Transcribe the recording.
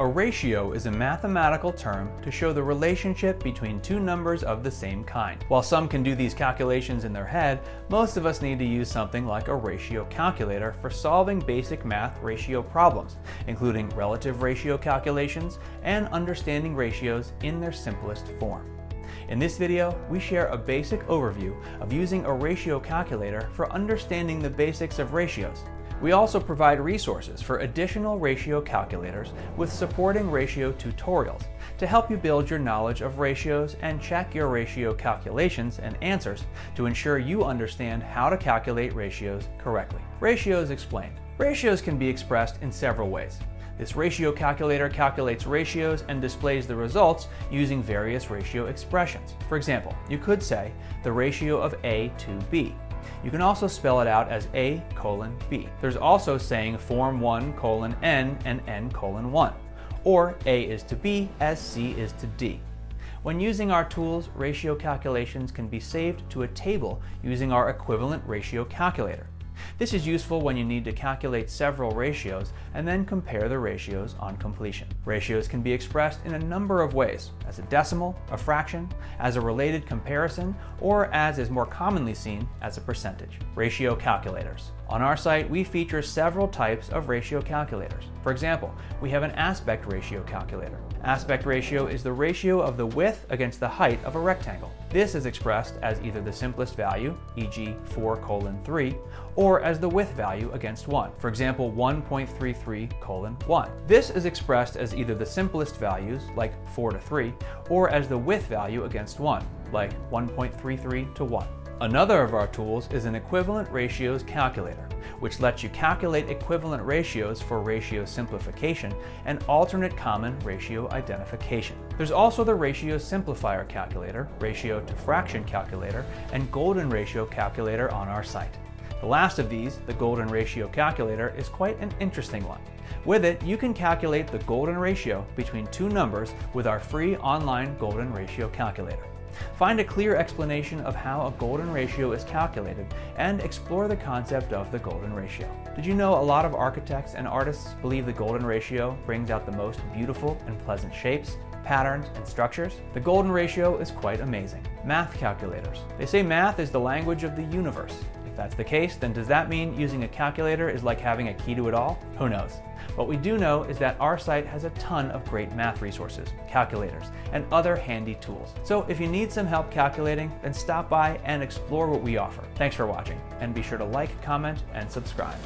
A ratio is a mathematical term to show the relationship between two numbers of the same kind. While some can do these calculations in their head, most of us need to use something like a ratio calculator for solving basic math ratio problems, including relative ratio calculations and understanding ratios in their simplest form. In this video, we share a basic overview of using a ratio calculator for understanding the basics of ratios. We also provide resources for additional ratio calculators with supporting ratio tutorials to help you build your knowledge of ratios and check your ratio calculations and answers to ensure you understand how to calculate ratios correctly. Ratios explained. Ratios can be expressed in several ways. This ratio calculator calculates ratios and displays the results using various ratio expressions. For example, you could say the ratio of A to B. You can also spell it out as A:B. There's also saying form 1:n and n:1, or A is to B as C is to D. When using our tools, ratio calculations can be saved to a table using our equivalent ratio calculator. This is useful when you need to calculate several ratios and then compare the ratios on completion. Ratios can be expressed in a number of ways, as a decimal, a fraction, as a related comparison, or as is more commonly seen as a percentage. Ratio calculators. On our site, we feature several types of ratio calculators. For example, we have an aspect ratio calculator. Aspect ratio is the ratio of the width against the height of a rectangle. This is expressed as either the simplest value, e.g. 4:3, or as the width value against 1, for example 1.33:1. This is expressed as either the simplest values, like 4:3, or as the width value against 1, like 1.33:1. Another of our tools is an equivalent ratios calculator, which lets you calculate equivalent ratios for ratio simplification and alternate common ratio identification. There's also the ratio simplifier calculator, ratio to fraction calculator, and golden ratio calculator on our site. The last of these, the golden ratio calculator, is quite an interesting one. With it, you can calculate the golden ratio between two numbers with our free online golden ratio calculator. Find a clear explanation of how a golden ratio is calculated and explore the concept of the golden ratio. Did you know a lot of architects and artists believe the golden ratio brings out the most beautiful and pleasant shapes, patterns, and structures? The golden ratio is quite amazing. Math calculators. They say math is the language of the universe. If that's the case, then does that mean using a calculator is like having a key to it all? Who knows? What we do know is that our site has a ton of great math resources, calculators, and other handy tools. So if you need some help calculating, then stop by and explore what we offer. Thanks for watching, and be sure to like, comment, and subscribe.